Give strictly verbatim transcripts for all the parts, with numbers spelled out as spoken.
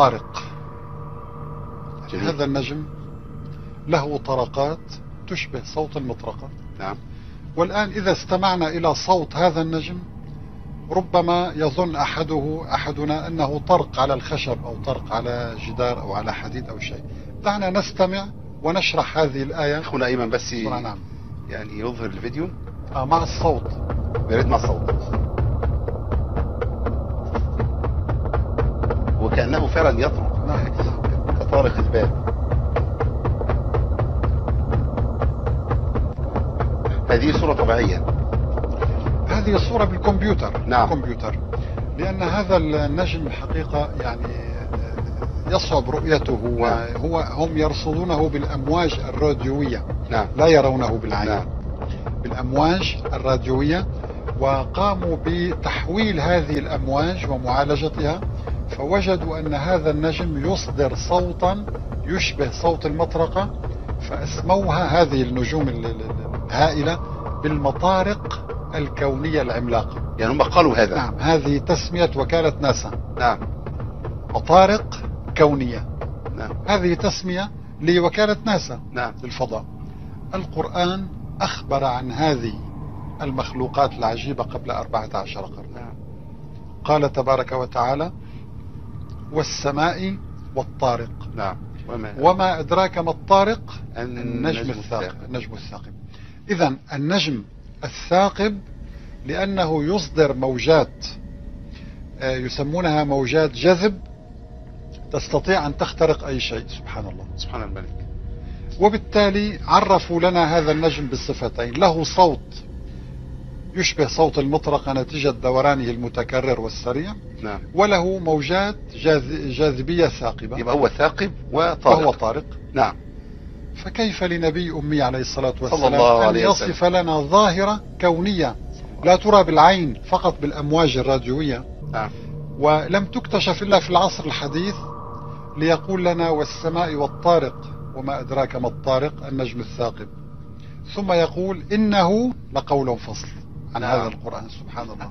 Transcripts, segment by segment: طارق. جميل. هذا النجم له طرقات تشبه صوت المطرقة. نعم. والآن إذا استمعنا إلى صوت هذا النجم ربما يظن أحده أحدنا أنه طرق على الخشب أو طرق على جدار أو على حديد أو شيء. دعنا نستمع ونشرح هذه الآية. أخونا أيمن بس نعم. يعني يظهر الفيديو آه مع الصوت. بريد مع الصوت. وكأنه فعلا يطرق. نعم. كطارق الباب. هذه صورة طبيعية. هذه الصورة بالكمبيوتر. نعم. بالكمبيوتر. لأن هذا النجم الحقيقة يعني يصعب رؤيته. نعم. وهو هم يرصدونه بالأمواج الراديوية. نعم. لا يرونه بالعين. نعم. بالأمواج الراديوية، وقاموا بتحويل هذه الأمواج ومعالجتها، فوجدوا أن هذا النجم يصدر صوتا يشبه صوت المطرقة، فأسموها هذه النجوم الهائلة بالمطارق الكونية العملاقة. يعني هم قالوا هذا. نعم. هذه تسمية وكالة ناسا. نعم. مطارق كونية. نعم. هذه تسمية لوكالة ناسا. نعم. للفضاء. القرآن أخبر عن هذه المخلوقات العجيبة قبل أربعة عشر قرن. نعم. قال تبارك وتعالى: والسماء والطارق. نعم. وما, وما أدراك ما الطارق؟ النجم الثاقب. النجم الثاقب. إذن النجم الثاقب لأنه يصدر موجات يسمونها موجات جذب تستطيع أن تخترق أي شيء. سبحان الله. سبحان الملك. وبالتالي عرفوا لنا هذا النجم بالصفتين: له صوت يشبه صوت المطرقة نتيجة دورانه المتكرر والسريع. نعم. وله موجات جاذبية ثاقبة. يبقى هو ثاقب وطارق. هو طارق. نعم. فكيف لنبي أمي عليه الصلاة والسلام أن يصف لنا ظاهرة كونية لا ترى بالعين فقط بالأمواج الراديوية؟ نعم. ولم تكتشف إلا في العصر الحديث، ليقول لنا: والسماء والطارق وما أدراك ما الطارق النجم الثاقب، ثم يقول: إنه لقول فصل عن نعم. هذا القرآن. سبحان الله.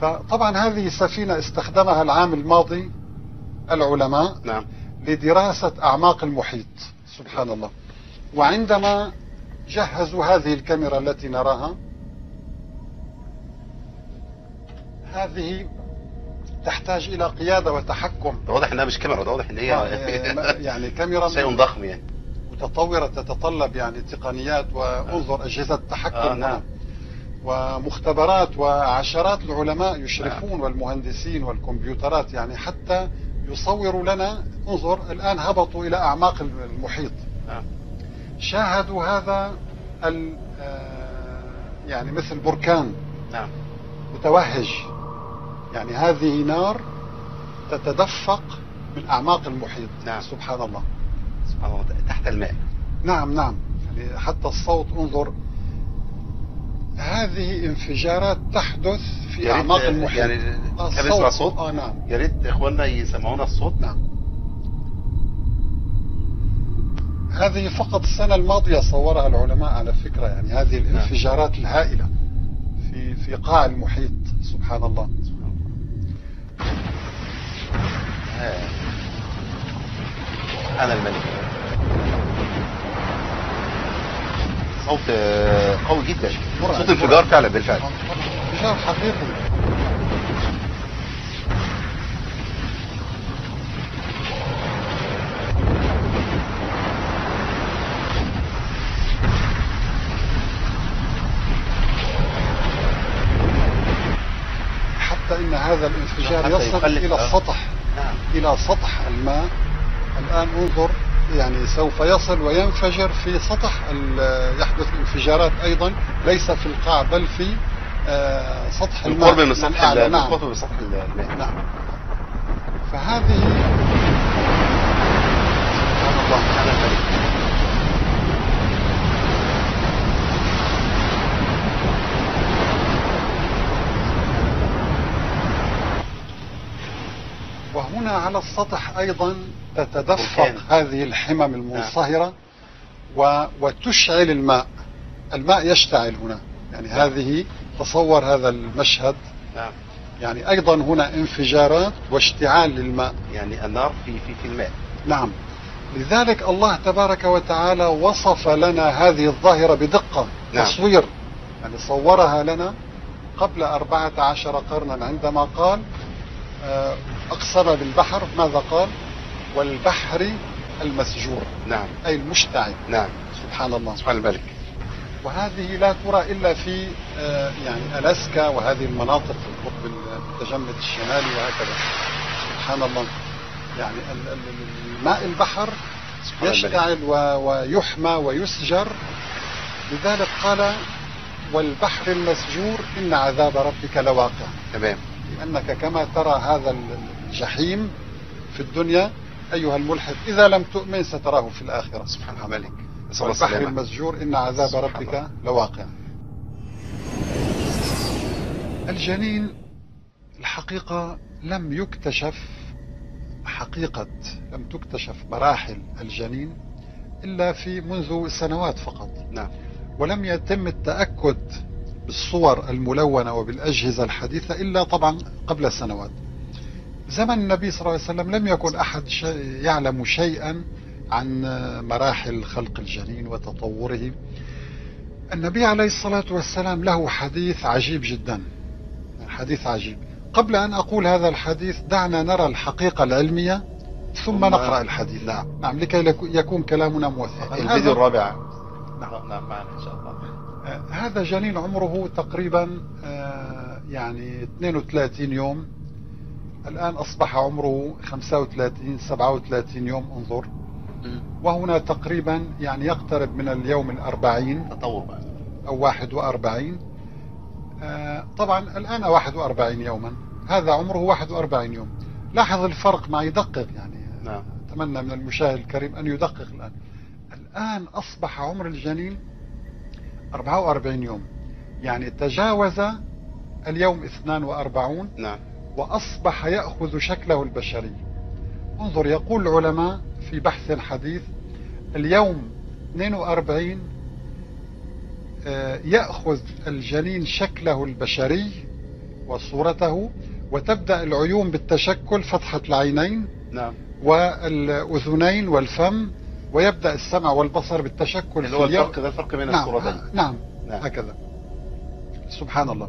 فطبعا هذه السفينة استخدمها العام الماضي العلماء. نعم. لدراسة أعماق المحيط. سبحان الله. وعندما جهزوا هذه الكاميرا التي نراها، هذه تحتاج إلى قيادة وتحكم. واضح أنها مش كاميرا، واضح أن هي يعني كاميرا شيء ضخم يعني متطورة، تتطلب يعني تقنيات، وانظر أجهزة التحكم. آه نعم. ومختبرات وعشرات العلماء يشرفون. نعم. والمهندسين والكمبيوترات يعني حتى يصوروا لنا. انظر الآن هبطوا إلى أعماق المحيط. نعم. شاهدوا هذا يعني مثل بركان. نعم. متوهج. يعني هذه نار تتدفق من أعماق المحيط. نعم. سبحان الله. سبحان الله. تحت الماء. نعم. نعم. يعني حتى الصوت. انظر هذه انفجارات تحدث في أعماق المحيط. يعني الصوت. صوت. آه نعم. يا ريت إخواننا يسمعونا الصوت. نعم. هذه فقط السنة الماضية صورها العلماء على فكرة، يعني هذه الانفجارات الهائلة في في قاع المحيط. سبحان الله. سبحان الله. أنا الملك. صوت قوي جدا. صوت انفجار فعلا بالفعل. انفجار حقيقي. إن هذا الانفجار يصل إلى السطح. نعم. إلى سطح الماء. الآن انظر يعني سوف يصل وينفجر في سطح. يحدث انفجارات أيضا ليس في القاع بل في آه سطح الماء. القرب من سطح الماء. نعم. القرب من سطح الماء. نعم. فهذه سبحان الله تعالى الكريم. وهنا على السطح أيضا تتدفق هذه الحمم المنصهرة. وتشعل الماء. الماء يشتعل هنا يعني نعم. هذه تصور هذا المشهد نعم. يعني أيضا هنا انفجارات واشتعال للماء، يعني النار في في في الماء. نعم، لذلك الله تبارك وتعالى وصف لنا هذه الظاهرة بدقة نعم. تصوير، يعني صورها لنا قبل أربعة عشر قرنا عندما قال أقسم بالبحر، ماذا قال؟ والبحر المسجور، نعم، أي المشتعل. نعم، سبحان الله، سبحان الملك. وهذه لا ترى إلا في يعني ألاسكا وهذه المناطق في القطب المتجمد الشمالي وهكذا. سبحان الله، يعني ماء البحر يشتعل ويحمى ويسجر. لذلك قال والبحر المسجور إن عذاب ربك لواقع. تمام، لأنك كما ترى هذا الجحيم في الدنيا أيها الملحد إذا لم تؤمن ستراه في الآخرة. سبحان الملك، والبحر المسجور إن عذاب ربك لواقع. الجنين الحقيقة لم يكتشف حقيقة، لم تكتشف مراحل الجنين إلا في منذ سنوات فقط. نعم. ولم يتم التأكد بالصور الملونة وبالأجهزة الحديثة إلا طبعا قبل سنوات. زمن النبي صلى الله عليه وسلم لم يكن أحد يعلم شيئا عن مراحل خلق الجنين وتطوره. النبي عليه الصلاة والسلام له حديث عجيب جدا، حديث عجيب. قبل أن أقول هذا الحديث دعنا نرى الحقيقة العلمية ثم نقرأ الحديث. نعم نعم، لكي يكون كلامنا موثقا. الفيديو الرابع نعم نعم معنا إن شاء الله. هذا جنين عمره تقريبا يعني اثنين وثلاثين يوم، الآن أصبح عمره خمسة وثلاثين سبعة وثلاثين يوم، انظر. وهنا تقريبا يعني يقترب من اليوم الأربعين تطور أو واحد وأربعين. طبعا الآن واحد وأربعين يوما، هذا عمره واحد وأربعين يوم. لاحظ الفرق معي، دقق يعني. نعم. أتمنى من المشاهد الكريم أن يدقق. الآن الآن أصبح عمر الجنين أربعة وأربعين يوم، يعني تجاوز اليوم اثنين وأربعين. نعم. وأصبح يأخذ شكله البشري. انظر، يقول العلماء في بحث حديث اليوم اثنين وأربعين يأخذ الجنين شكله البشري وصورته، وتبدأ العيون بالتشكل، فتحة العينين نعم. والأذنين والفم، ويبدأ السمع والبصر بالتشكل. هو الفرق، هذا الفرق بين الصورتين. نعم هكذا. سبحان الله.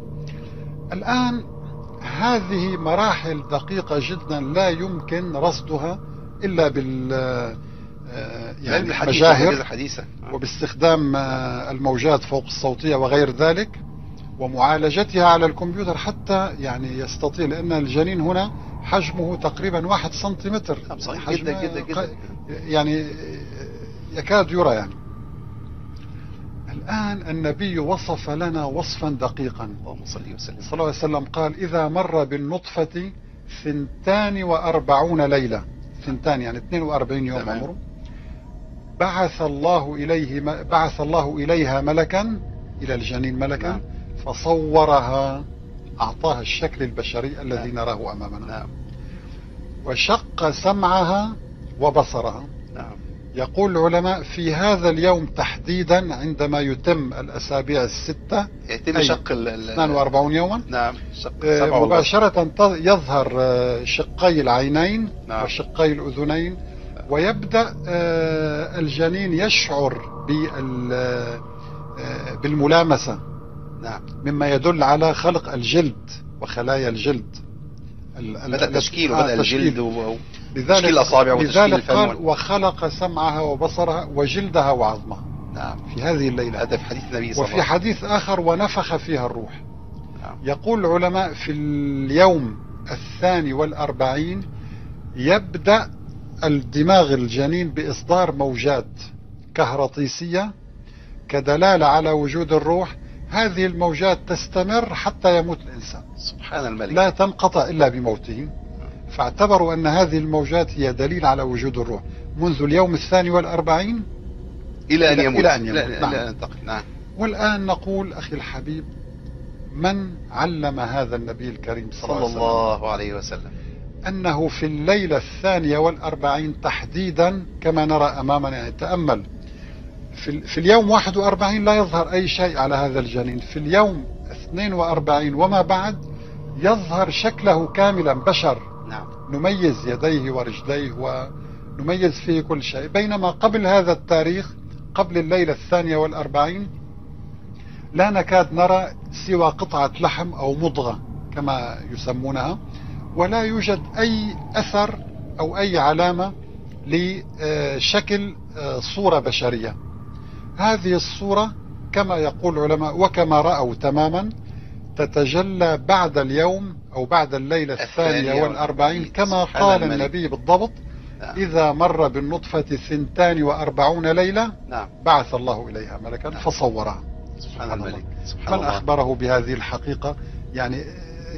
الآن هذه مراحل دقيقة جدا لا يمكن رصدها إلا بال يعني المجاهر وباستخدام الموجات فوق الصوتية وغير ذلك ومعالجتها على الكمبيوتر حتى يعني يستطيع، لأن الجنين هنا حجمه تقريبا واحد سنتيمتر جدا جدا جدا، يعني يكاد يرى يعني. الآن النبي وصف لنا وصفا دقيقا، صلى الله عليه وسلم قال إذا مر بالنطفة ثنتان وأربعون ليلة، ثنتان يعني اثنين وأربعين يوم عمره، بعث الله إليه بعث الله إليها ملكا، إلى الجنين ملكا نعم. فصورها، أعطاها الشكل البشري الذي نعم. نراه أمامنا نعم. وشق سمعها وبصرها نعم. يقول العلماء في هذا اليوم تحديدا عندما يتم الأسابيع الستة يتم شق اثنين وأربعين يوما نعم. شق مباشرة يظهر شقي العينين نعم. وشقي الأذنين نعم. ويبدأ الجنين يشعر بالملامسة نعم. مما يدل على خلق الجلد وخلايا الجلد، بدأ التشكيل وبدأ الجلد و... لذلك, لذلك قال وخلق سمعها وبصرها وجلدها وعظمها نعم. في هذه الليلة، هذا في حديث النبي صلى الله عليه وسلم. وفي حديث آخر ونفخ فيها الروح نعم. يقول العلماء في اليوم الثاني والأربعين يبدأ الدماغ الجنين بإصدار موجات كهرطيسية كدلالة على وجود الروح. هذه الموجات تستمر حتى يموت الإنسان، سبحان الملك، لا تنقطع إلا بموته. فاعتبروا أن هذه الموجات هي دليل على وجود الروح منذ اليوم الثاني والأربعين إلى أن يموت, إلى أن يموت. لا نعم. لا نعم. والآن نقول أخي الحبيب، من علم هذا النبي الكريم صلى, صلى الله عليه وسلم أنه في الليلة الثانية والأربعين تحديدا كما نرى أمامنا؟ تأمل في اليوم واحد وأربعين لا يظهر أي شيء على هذا الجنين، في اليوم اثنين وأربعين وما بعد يظهر شكله كاملا بشر، نعم. نميز يديه ورجليه ونميز فيه كل شيء، بينما قبل هذا التاريخ قبل الليلة الثانية والأربعين لا نكاد نرى سوى قطعة لحم أو مضغة كما يسمونها، ولا يوجد أي أثر أو أي علامة لشكل صورة بشرية. هذه الصورة كما يقول العلماء وكما رأوا تماما تتجلى بعد اليوم أو بعد الليلة الثانية والأربعين كما قال النبي بالضبط، نعم. إذا مر بالنطفة ثنتان وأربعون ليلة، نعم. بعث الله إليها ملكا، نعم. فصورها. سبحان الملك. سبحان الله. من أخبره بهذه الحقيقة يعني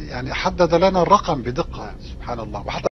يعني حدد لنا الرقم بدقة، نعم. سبحان الله. وحتى